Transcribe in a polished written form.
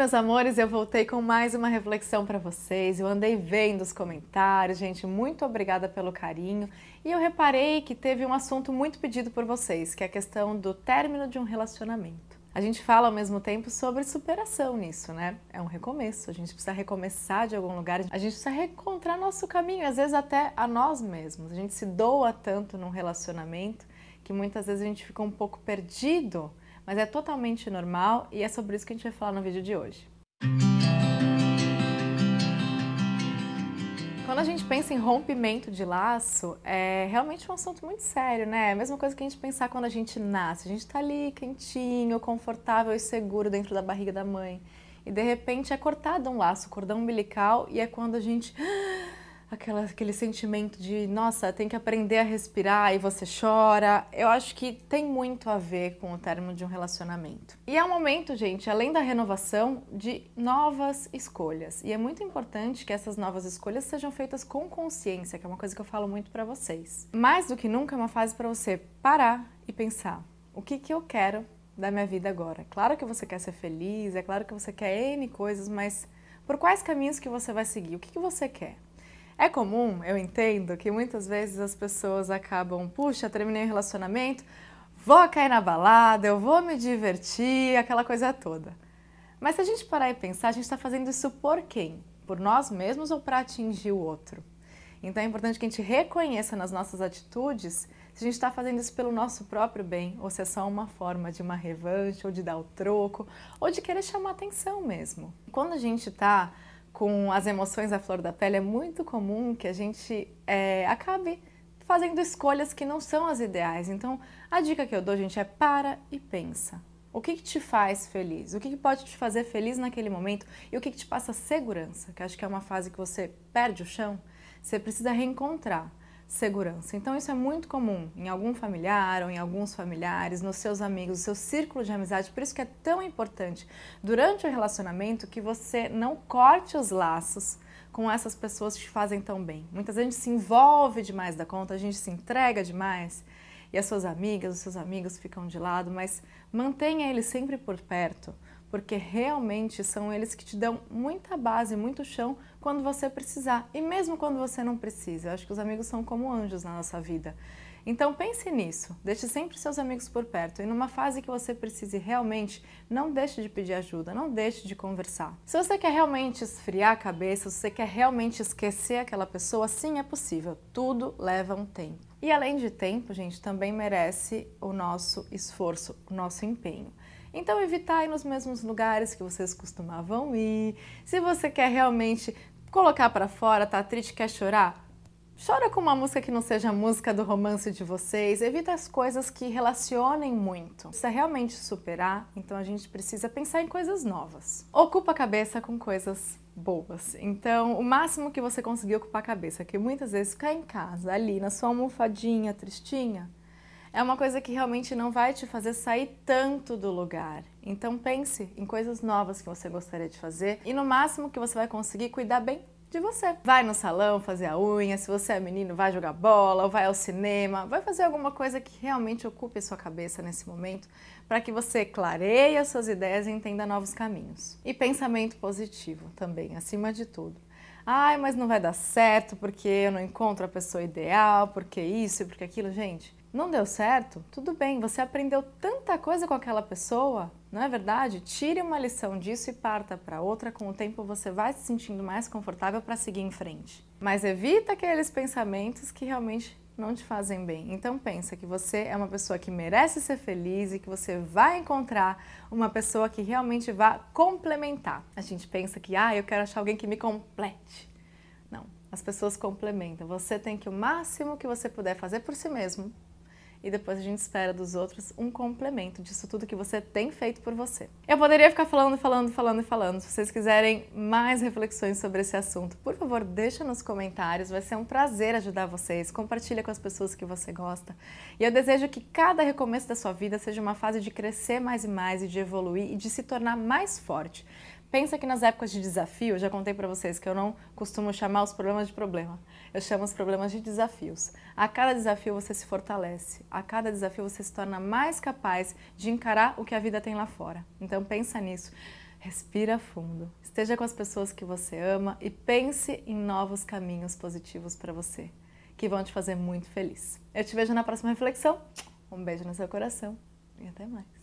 meus amores, eu voltei com mais uma reflexão para vocês. Eu andei vendo os comentários, gente, muito obrigada pelo carinho. E eu reparei que teve um assunto muito pedido por vocês, que é a questão do término de um relacionamento. A gente fala ao mesmo tempo sobre superação nisso, né? É um recomeço, a gente precisa recomeçar de algum lugar, a gente precisa reencontrar nosso caminho, às vezes até a nós mesmos. A gente se doa tanto num relacionamento que muitas vezes a gente fica um pouco perdido, mas é totalmente normal e é sobre isso que a gente vai falar no vídeo de hoje. Quando a gente pensa em rompimento de laço, é realmente um assunto muito sério, né? É a mesma coisa que a gente pensar quando a gente nasce. A gente tá ali quentinho, confortável e seguro dentro da barriga da mãe. E de repente é cortado um laço, o cordão umbilical, e é quando a gente... Aquele sentimento de, nossa, tem que aprender a respirar e você chora. Eu acho que tem muito a ver com o término de um relacionamento. E é um momento, gente, além da renovação, de novas escolhas. E é muito importante que essas novas escolhas sejam feitas com consciência, que é uma coisa que eu falo muito pra vocês. Mais do que nunca é uma fase pra você parar e pensar, o que eu quero da minha vida agora? Claro que você quer ser feliz, é claro que você quer N coisas, mas por quais caminhos que você vai seguir? O que você quer? É comum, eu entendo, que muitas vezes as pessoas acabam, puxa, terminei o relacionamento, vou cair na balada, eu vou me divertir, aquela coisa toda. Mas se a gente parar e pensar, a gente está fazendo isso por quem? Por nós mesmos ou para atingir o outro? Então é importante que a gente reconheça nas nossas atitudes se a gente está fazendo isso pelo nosso próprio bem, ou se é só uma forma de uma revanche, ou de dar o troco, ou de querer chamar atenção mesmo. Quando a gente está com as emoções à flor da pele, é muito comum que a gente acabe fazendo escolhas que não são as ideais. Então, a dica que eu dou, gente, é para e pensa. O que te faz feliz? O que pode te fazer feliz naquele momento? E o que te passa segurança? Que acho que é uma fase que você perde o chão. Você precisa reencontrar segurança. Então, isso é muito comum em algum familiar ou em alguns familiares, nos seus amigos, no seu círculo de amizade. Por isso que é tão importante, durante o relacionamento, que você não corte os laços com essas pessoas que te fazem tão bem. Muitas vezes a gente se envolve demais da conta, a gente se entrega demais e as suas amigas, os seus amigos ficam de lado, mas mantenha eles sempre por perto, porque realmente são eles que te dão muita base, muito chão quando você precisar, e mesmo quando você não precisa. Eu acho que os amigos são como anjos na nossa vida. Então pense nisso, deixe sempre seus amigos por perto, e numa fase que você precise realmente, não deixe de pedir ajuda, não deixe de conversar. Se você quer realmente esfriar a cabeça, se você quer realmente esquecer aquela pessoa, sim, é possível, tudo leva um tempo. E além de tempo, gente, também merece o nosso esforço, o nosso empenho. Então evitar ir nos mesmos lugares que vocês costumavam ir. Se você quer realmente colocar pra fora, tá triste, quer chorar, chora com uma música que não seja a música do romance de vocês. Evita as coisas que relacionem muito. Precisa realmente superar, então a gente precisa pensar em coisas novas. Ocupa a cabeça com coisas boas. Então, o máximo que você conseguir ocupar a cabeça, que muitas vezes ficar em casa, ali na sua almofadinha, tristinha, é uma coisa que realmente não vai te fazer sair tanto do lugar. Então pense em coisas novas que você gostaria de fazer e no máximo que você vai conseguir cuidar bem de você. Vai no salão fazer a unha, se você é menino vai jogar bola, ou vai ao cinema, vai fazer alguma coisa que realmente ocupe a sua cabeça nesse momento, para que você clareie as suas ideias e entenda novos caminhos. E pensamento positivo também, acima de tudo. Ai, mas não vai dar certo porque eu não encontro a pessoa ideal, porque isso e porque aquilo. Gente, não deu certo? Tudo bem, você aprendeu tanta coisa com aquela pessoa, não é verdade? Tire uma lição disso e parta para outra. Com o tempo você vai se sentindo mais confortável para seguir em frente. Mas evita aqueles pensamentos que realmente não te fazem bem. Então pensa que você é uma pessoa que merece ser feliz e que você vai encontrar uma pessoa que realmente vá complementar. A gente pensa que, eu quero achar alguém que me complete. Não, as pessoas complementam. Você tem que o máximo que você puder fazer por si mesmo e depois a gente espera dos outros um complemento disso tudo que você tem feito por você. Eu poderia ficar falando. Se vocês quiserem mais reflexões sobre esse assunto, por favor, deixa nos comentários. Vai ser um prazer ajudar vocês. Compartilha com as pessoas que você gosta. E eu desejo que cada recomeço da sua vida seja uma fase de crescer mais e mais, e de evoluir, e de se tornar mais forte. Pensa que nas épocas de desafio, eu já contei pra vocês que eu não costumo chamar os problemas de problema. Eu chamo os problemas de desafios. A cada desafio você se fortalece. A cada desafio você se torna mais capaz de encarar o que a vida tem lá fora. Então pensa nisso. Respira fundo, esteja com as pessoas que você ama e pense em novos caminhos positivos para você, que vão te fazer muito feliz. Eu te vejo na próxima reflexão, um beijo no seu coração e até mais.